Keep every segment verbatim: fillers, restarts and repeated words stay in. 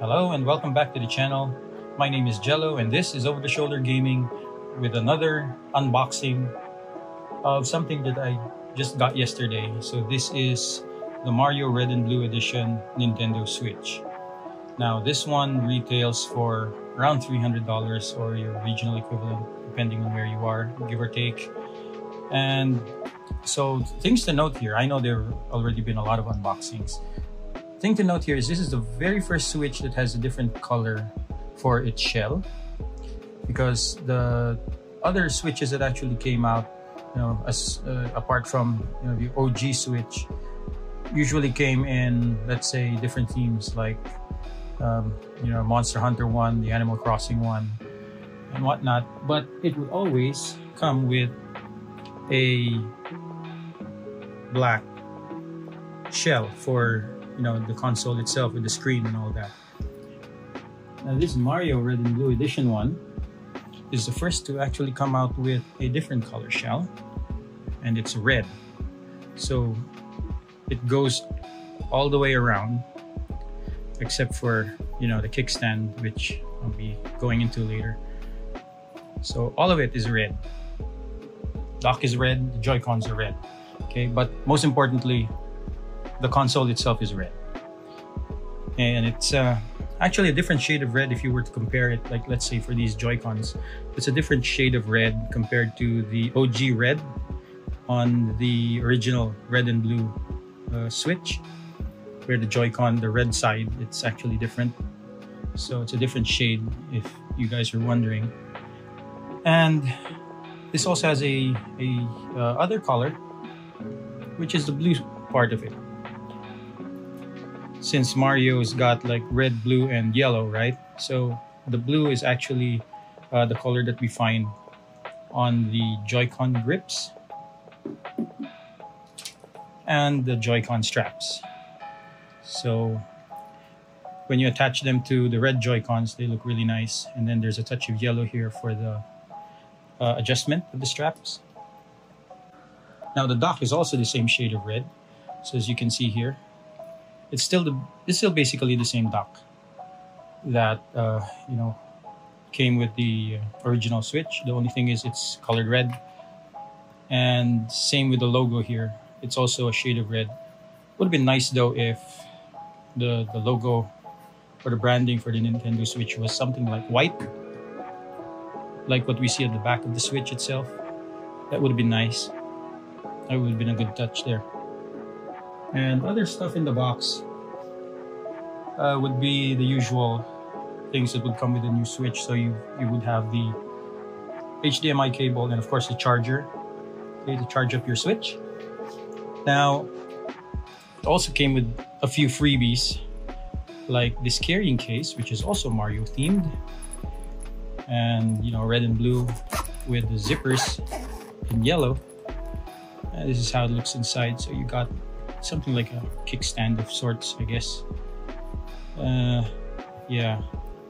Hello and welcome back to the channel. My name is Jello and this is Over The Shoulder Gaming with another unboxing of something that I just got yesterday. So this is the Mario Red and Blue Edition Nintendo Switch. Now this one retails for around three hundred dollars or your regional equivalent depending on where you are, give or take. And so things to note here, I know there have already been a lot of unboxings. Thing to note here is this is the very first Switch that has a different color for its shell, because the other Switches that actually came out, you know, as uh, apart from, you know, the O G Switch, usually came in, let's say, different themes like um, you know, Monster Hunter one, the Animal Crossing one, and whatnot. But it would always come with a black shell for, you know, the console itself with the screen and all that. Now this Mario Red and Blue Edition one is the first to actually come out with a different color shell, and it's red. So it goes all the way around except for, you know, the kickstand, which I'll be going into later. So all of it is red. Dock is red, the Joy-Cons are red. Okay, but most importantly, the console itself is red, and it's uh, actually a different shade of red. If you were to compare it, like let's say for these Joy-Cons, it's a different shade of red compared to the O G red on the original Red and Blue uh, Switch, where the Joy-Con, the red side, it's actually different. So it's a different shade, if you guys are wondering. And this also has a, a uh, other color, which is the blue part of it. Since Mario's got like red, blue, and yellow, right? So the blue is actually uh, the color that we find on the Joy-Con grips and the Joy-Con straps. So when you attach them to the red Joy-Cons, they look really nice. And then there's a touch of yellow here for the uh, adjustment of the straps. Now the dock is also the same shade of red. So as you can see here, It's still the it's still basically the same dock that uh, you know, came with the original Switch. The only thing is it's colored red, and same with the logo here. It's also a shade of red. Would have been nice though if the the logo or the branding for the Nintendo Switch was something like white, like what we see at the back of the Switch itself. That would have been nice. That would have been a good touch there. And other stuff in the box uh, would be the usual things that would come with a new Switch. So you, you would have the H D M I cable and of course the charger, okay, to charge up your Switch. Now, it also came with a few freebies, like this carrying case, which is also Mario themed. And, you know, red and blue with the zippers in yellow. And this is how it looks inside. So you got something like a kickstand of sorts, I guess. Uh, yeah,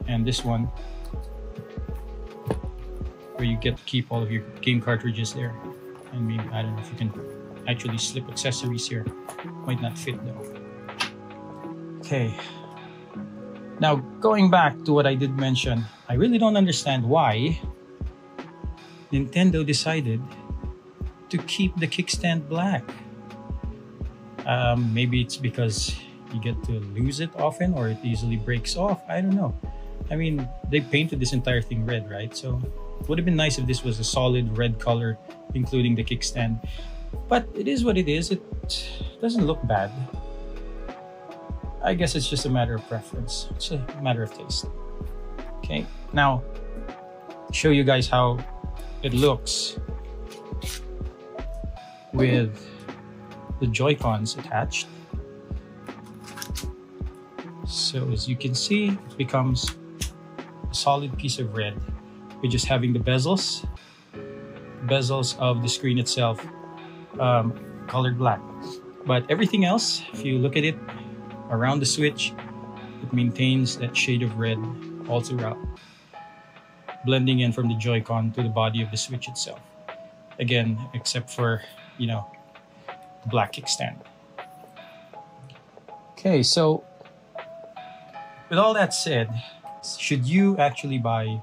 and this one where you get to keep all of your game cartridges there. And maybe, I don't know if you can actually slip accessories here. Might not fit though. Okay. Now, going back to what I did mention, I really don't understand why Nintendo decided to keep the kickstand black. Um, maybe it's because you get to lose it often, or it easily breaks off. I don't know. I mean, they painted this entire thing red, right? So it would have been nice if this was a solid red color, including the kickstand. But it is what it is. It doesn't look bad. I guess it's just a matter of preference. It's a matter of taste. Okay, now show you guys how it looks with the Joy-Cons attached. So as you can see, it becomes a solid piece of red. We're just having the bezels bezels of the screen itself um, colored black. But everything else, if you look at it around the Switch, it maintains that shade of red all throughout, blending in from the Joy-Con to the body of the Switch itself. Again, except for, you know, the black kickstand. Okay, so with all that said, should you actually buy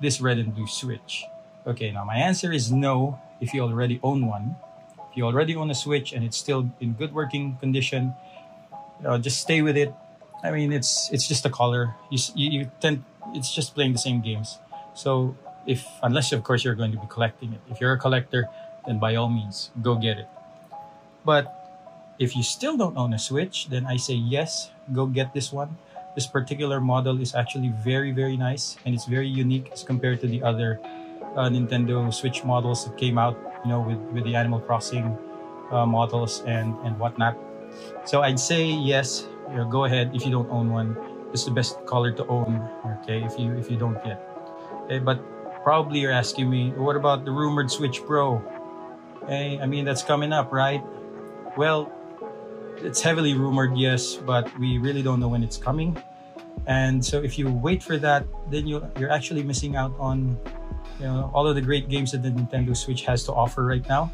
this red and blue Switch? Okay, now my answer is no if you already own one. If you already own a Switch and it's still in good working condition, you know, just stay with it. I mean, it's it's just a color. You, you, you tend, it's just playing the same games. So if, unless of course you're going to be collecting it. If you're a collector, then by all means, go get it. But if you still don't own a Switch, then I say yes, go get this one. This particular model is actually very, very nice, and it's very unique as compared to the other uh, Nintendo Switch models that came out, you know, with, with the Animal Crossing uh, models and, and whatnot. So I'd say yes, you know, go ahead if you don't own one. It's the best color to own, okay, if you, if you don't yet. Okay, but probably you're asking me, what about the rumored Switch Pro? Hey, I mean, that's coming up, right? Well, it's heavily rumored, yes, but we really don't know when it's coming. And so if you wait for that, then you, you're actually missing out on, you know, all of the great games that the Nintendo Switch has to offer right now.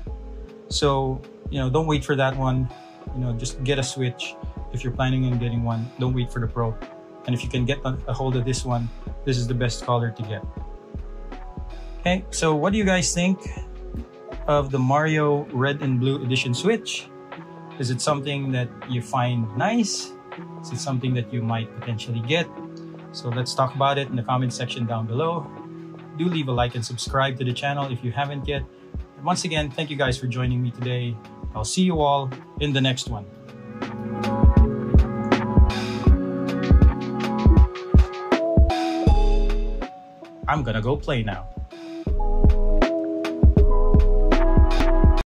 So, you know, don't wait for that one. You know, just get a Switch. If you're planning on getting one, don't wait for the Pro. And if you can get a hold of this one, this is the best color to get. Okay, so what do you guys think of the Mario Red and Blue Edition Switch? Is it something that you find nice? Is it something that you might potentially get? So let's talk about it in the comment section down below. Do leave a like and subscribe to the channel if you haven't yet. And once again, thank you guys for joining me today. I'll see you all in the next one. I'm gonna go play now.